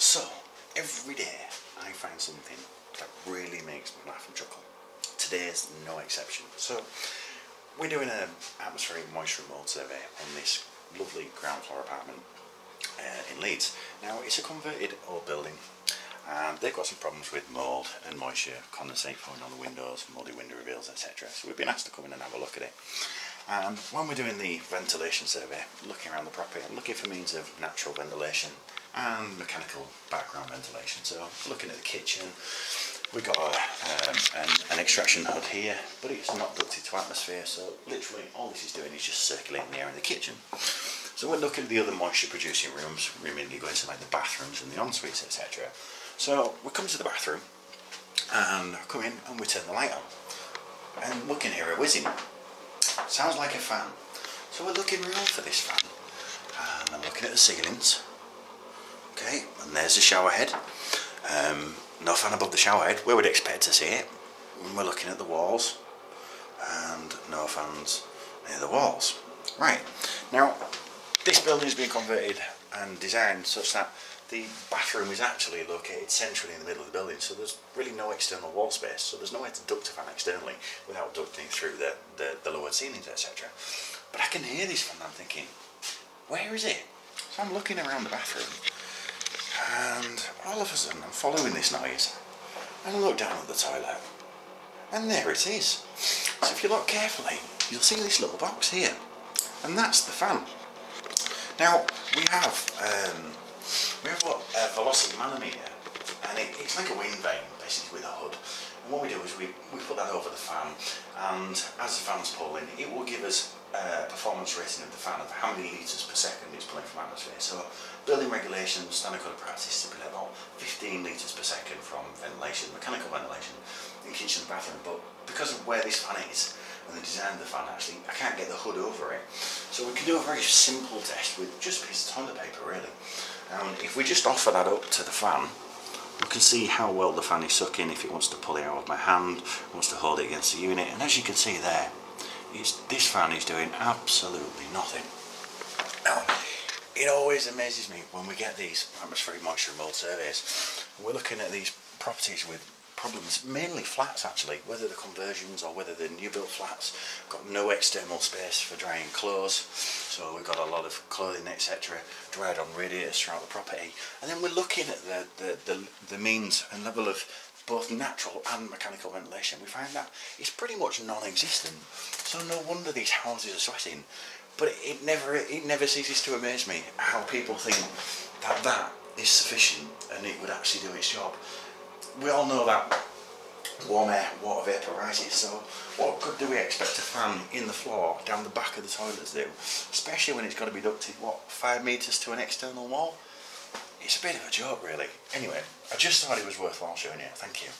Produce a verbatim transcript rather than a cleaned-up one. So every day I find something that really makes me laugh and chuckle. Today's no exception. So we're doing an atmospheric moisture mold survey on this lovely ground floor apartment uh, in Leeds. Now it's a converted old building and they've got some problems with mould and moisture, condensate falling on the windows, mouldy window reveals, et cetera. So we've been asked to come in and have a look at it. And when we're doing the ventilation survey, looking around the property, I'm looking for means of natural ventilation and mechanical background ventilation. So looking at the kitchen, we've got a, um, an, an extraction hood here, but it's not ducted to atmosphere, so literally all this is doing is just circulating the air in the kitchen. So we're looking at the other moisture producing rooms, we mainly go into like the bathrooms and the en suites, et cetera. So we come to the bathroom and I come in and we turn the light on and we can hear a whizzing. Sounds like a fan. So we're looking around for this fan and I'm looking at the ceilings. Okay, and there's the shower head. Um, no fan above the shower head, where we'd expect to see it. And we're looking at the walls and no fans near the walls. Right, now this building is being converted and designed such that the bathroom is actually located centrally in the middle of the building, so there's really no external wall space, so there's no way to duct a fan externally without ducting through the, the, the lower ceilings, et cetera. But I can hear this fan and I'm thinking, where is it? So I'm looking around the bathroom and all of a sudden I'm following this noise and I look down at the toilet and there it is. So if you look carefully you'll see this little box here and that's the fan. Now we have um, we have what, a Velocity Manometer, and it, it's like a wind vane basically with a hood, and what we do is we, we put that over the fan, and as the fan's pulling it will give us a performance rating of the fan of how many litres per second it's pulling from atmosphere. So building regulations, standard code of practice stipulate about fifteen litres per second from ventilation, mechanical ventilation in kitchen and bathroom, but because of where this fan is and the design of the fan actually I can't get the hood over it, so we can do a very simple test with just a piece of toilet paper really. And if we just offer that up to the fan, you can see how well the fan is sucking, if it wants to pull it out of my hand, wants to hold it against the unit, and as you can see there, it's, this fan is doing absolutely nothing. Now, it always amazes me when we get these atmospheric moisture mould surveys. We're looking at these properties with problems, mainly flats actually, whether the conversions or whether the new built flats got no external space for drying clothes, so we've got a lot of clothing etc dried on radiators throughout the property, and then we're looking at the, the, the, the means and level of both natural and mechanical ventilation. We find that it's pretty much non-existent, so no wonder these houses are sweating. But it, it never it never ceases to amaze me how people think that that is sufficient and it would actually do its job. We all know that warm air, water vapour rises, so what good do we expect a fan in the floor down the back of the toilets do? Especially when it's got to be ducted, what, five metres to an external wall? It's a bit of a joke really. Anyway, I just thought it was worthwhile showing you, thank you.